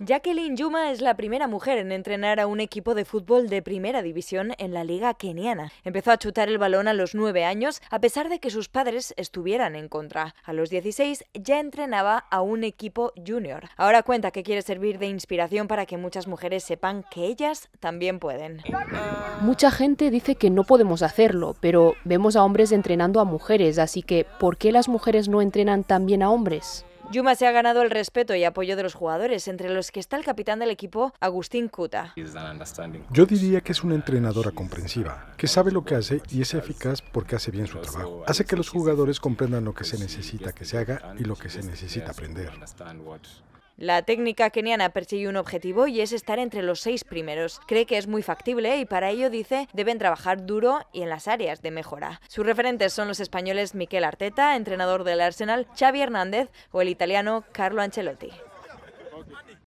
Jacqueline Juma es la primera mujer en entrenar a un equipo de fútbol de primera división en la liga keniana. Empezó a chutar el balón a los 9 años, a pesar de que sus padres estuvieran en contra. A los 16 ya entrenaba a un equipo junior. Ahora cuenta que quiere servir de inspiración para que muchas mujeres sepan que ellas también pueden. Mucha gente dice que no podemos hacerlo, pero vemos a hombres entrenando a mujeres, así que ¿por qué las mujeres no entrenan también a hombres? Juma se ha ganado el respeto y apoyo de los jugadores, entre los que está el capitán del equipo, Agustín Cuta. Yo diría que es una entrenadora comprensiva, que sabe lo que hace y es eficaz porque hace bien su trabajo. Hace que los jugadores comprendan lo que se necesita que se haga y lo que se necesita aprender. La técnica keniana persigue un objetivo y es estar entre los 6 primeros. Cree que es muy factible y para ello, dice, deben trabajar duro y en las áreas de mejora. Sus referentes son los españoles Mikel Arteta, entrenador del Arsenal, Xavi Hernández o el italiano Carlo Ancelotti.